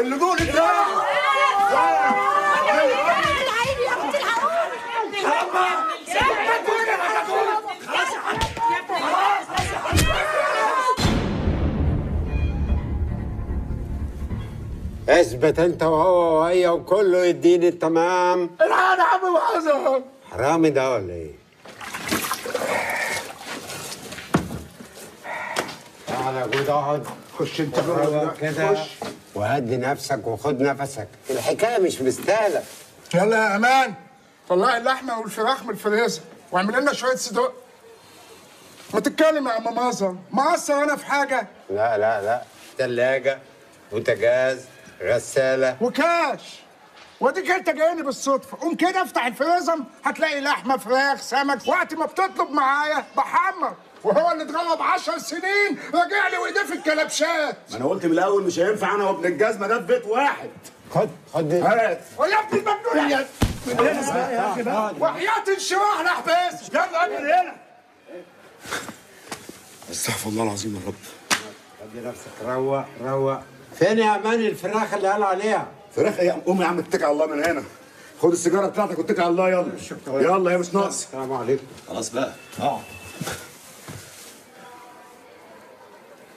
اللجوء للدعم. العيب يا بنت العقول. خلاص يا حاج، خلاص يا حاج. اثبت انت وهو وهي وكله يديني التمام. العاد يا عم معظم. حرامي ده ولا ايه؟ تعالى يا جود اقعد. خش انت جوه كده وهدي نفسك وخد نفسك، الحكايه مش مستاهله. يلا يا امان طلعي اللحمه والفراخ من الفريزر واعمل لنا شويه صدق. ما تتكلم يا عم مازن، مقصر انا في حاجه؟ لا لا لا، ثلاجه وبوتاجاز غساله وكاش، واديك انت جايني بالصدفه. قوم كده افتح الفريزر هتلاقي لحمه فراخ سمك. وقت ما بتطلب معايا بحمر، وهو اللي اتغرب 10 سنين راجع لي وايديه في الكلبشات. ما انا قلت من الاول مش هينفع انا وابن الجزمه ده في بيت واحد. خد دي هات. ويا ابني المجنون يا اخي ده، وحياه الشراع انا احبسك. يلا اجري هنا. استغفر الله العظيم يا رب. خد نفسك، روق روق. فين يا امان الفراخ اللي قال عليها؟ فراخ ايه؟ قوم يا عم اتكل على الله من هنا. خد السيجاره بتاعتك واتكل على الله. يلا يلا يا مش ناقص. السلام عليكم. خلاص بقى اقعد.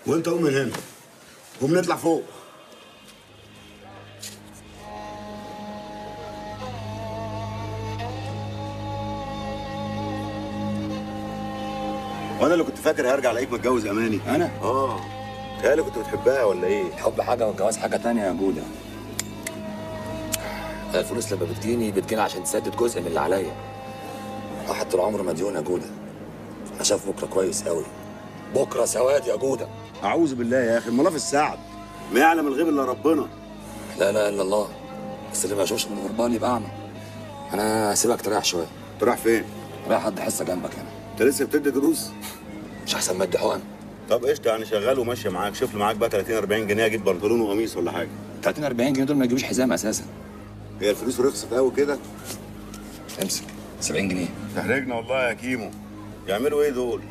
وانت قوم من هنا وبنطلع فوق. وانا اللي كنت فاكر هرجع الاقيك متجوز اماني. انا؟ اه. تخيلي كنت بتحبها ولا ايه؟ الحب حاجه والجواز حاجه تانية يا جوده. الفلوس لما بتجيني عشان تسدد جزء من اللي عليا. واحد طول عمره مديون يا جوده. انا شايف بكره كويس قوي. بكره سواد يا جوده. اعوذ بالله يا اخي، المنافس السعد ما يعلم الغيب الا ربنا. لا لا الا الله، بس اللي ما يشوفش من غربان يبقى اعمى. انا هسيبك تريح شويه. تروح فين؟ رايح ادي حصه جنبك هنا. انت لسه بتدي دروس؟ مش احسن ما ادي حقن؟ طب قشطه، يعني شغال وماشي معاك. شوف لي معاك بقى 30 40 جنيه اجيب بنطلون وقميص ولا حاجه. 30 40 جنيه دول ما يجيبوش حزام اساسا. هي الفلوس رخصت قوي كده؟ امسك 70 جنيه. تحرجنا والله يا كيمو. يعملوا ايه دول؟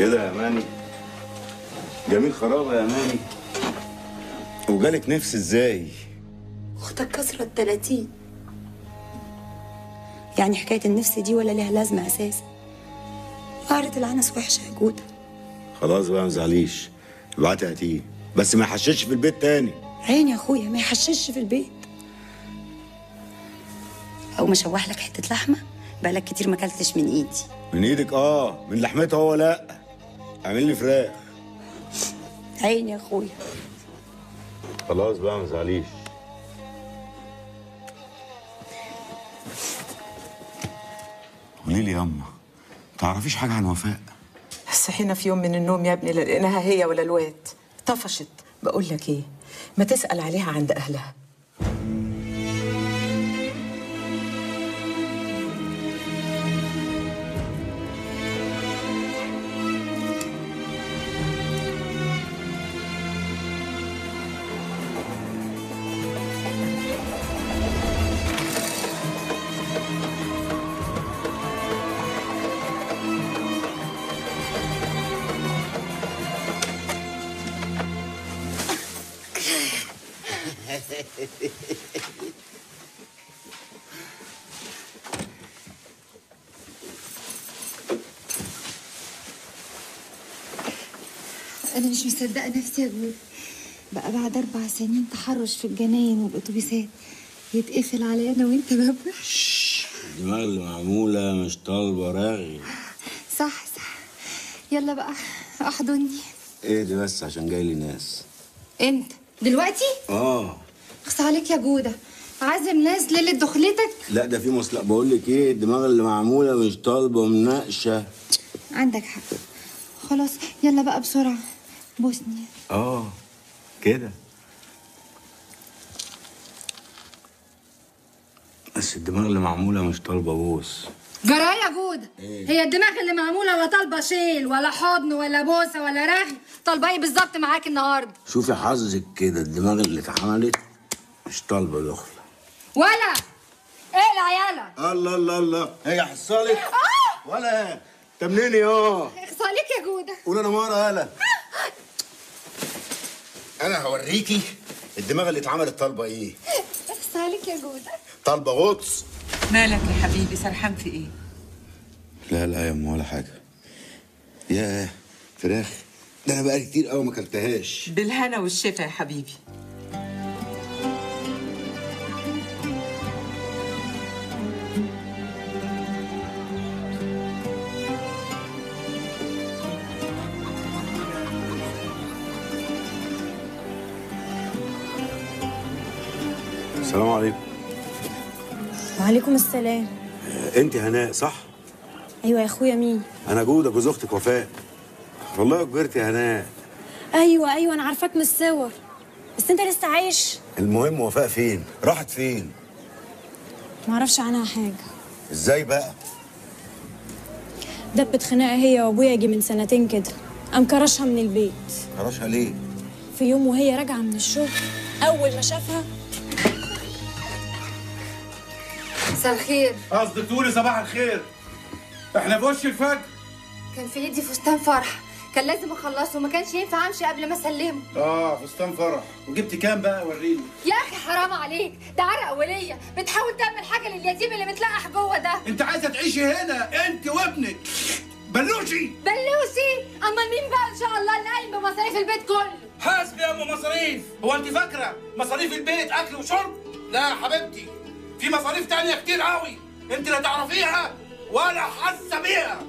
كده يا ماني جميل خرابه يا ماني. وجالك نفس ازاي؟ اختك كسرت 30، يعني حكايه النفس دي ولا ليها لازمه اساسا. قعرة العنس وحشه يا جوده. خلاص بقى ما تزعليش، ابعتي هاتيه بس ما يحششش في البيت تاني. عيني يا اخويا ما يحششش في البيت. او مشوح لك حته لحمه بقالك كتير ما اكلتش من ايدي. من ايدك؟ اه، من لحمتها هو لا. اعمل لي فراخ. عيني يا اخويا. خلاص بقى ما تزعليش. قولي لي ياما، تعرفيش حاجه عن وفاء؟ صحينا في يوم من النوم يا ابني لا لقيناها هي ولا الواد. طفشت. بقول لك ايه، ما تسال عليها عند اهلها. أنا مش مصدقة نفسي يا جود. بقى بعد 4 سنين تحرش في الجناين والأتوبيسات يتقفل علي أنا وأنت باب واحد. الدماغ اللي معمولة مش طالبة رغي. صح. يلا بقى أحضني. إيه دي بس عشان جاي لي ناس. أنت دلوقتي؟ آه. أخص عليك يا جودة، عازم ناس ليلة دخلتك؟ لا ده في مصلحة. بقول لك إيه، الدماغ اللي معمولة مش طالبة مناقشة. عندك حق. خلاص يلا بقى بسرعة بوسني. كده بس الدماغ اللي معمولة مش طالبة بوس. جراية جودة إيه؟ هي الدماغ اللي معمولة ولا طالبة شيل ولا حضن ولا بوسة ولا رغي، طالبة ايه بالظبط معاك النهاردة؟ شوفي حظك كده، الدماغ اللي اتعملت مش طالبة دخلة ولا اقلع يلا. الله الله الله، هي حصلك ولا تمنيني اغسليك يا جودة. قولي انا مرة يلا انا هوريكي الدماغ اللي اتعملت طالبة ايه. اغسليك يا جودة، طالبة غطس. مالك يا حبيبي، سرحان في ايه؟ لا لا يا ام ولا حاجة. ياه فراخ، ده انا بقالي كتير قوي ما اكلتهاش. بالهنا والشفا يا حبيبي. السلام عليكم. وعليكم السلام. انت هناء صح؟ ايوه يا اخويا. مين؟ انا جوده، جوز اختك وفاء. والله كبرت يا هناء. ايوه انا عارفاك من الصور، بس انت لسه عايش؟ المهم وفاء فين؟ راحت فين؟ معرفش عنها حاجه. ازاي بقى؟ دبت خناقه هي وابويا يجي من سنتين كده، قام كرشها من البيت. كرشها ليه؟ في يوم وهي راجعه من الشغل، اول ما شافها. مساء الخير. قصدي تقولي صباح الخير. احنا في وش الفجر. كان في ايدي فستان فرح، كان لازم اخلصه وما كانش ينفع امشي قبل ما اسلمه. فستان فرح، وجبت كام بقى وريني؟ يا اخي حرام عليك، ده عرق وليه، بتحاول تعمل حاجه لليتيم اللي متلقح جوه ده. انت عايزه تعيشي هنا انت وابنك بلوشي. اما مين بقى ان شاء الله اللي قايم بمصاريف البيت كله؟ حاسبي يا ام مصاريف، هو انت فاكره مصاريف البيت اكل وشرب؟ لا يا حبيبتي، في مصاريف تانية كتير قوي انت لا تعرفيها ولا حاسه بيها.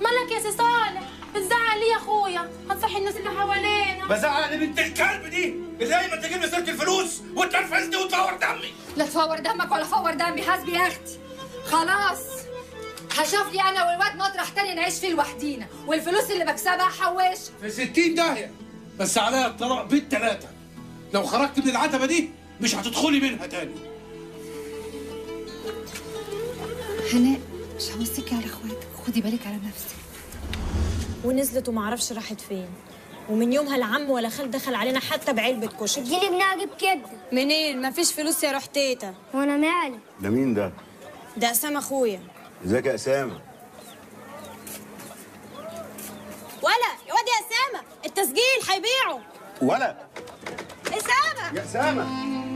مالك يا سي صالح بتزعل ليه يا اخويا؟ هتصحي الناس اللي حوالينا. بزعل لبنت الكلب دي اللي دايما تجيب لي سيره الفلوس وتنرفزني وتفور دمي. لا تفور دمك ولا فور دمي، حاسبي يا اختي. خلاص هشوف لي انا والواد مطرح تاني نعيش فيه لوحدينا، والفلوس اللي بكسبها هحوشها. في 60 داهيه، بس عليا الطلاق بال3. لو خرجت من العتبه دي مش هتدخلي منها تاني. هناء مش همسكي على اخواتك، خدي بالك على نفسك. ونزلت ومعرفش راحت فين، ومن يومها العم ولا خال دخل علينا حتى بعلبه كشك. اديني منها اجيب كبده. منين؟ مفيش فلوس يا روح تيتا. وانا مالي؟ ده مين ده؟ ده اسامه اخويا. ازيك يا اسامه؟ ولا يا واد يا اسامه التسجيل هيبيعه. ولا اسامه يا اسامه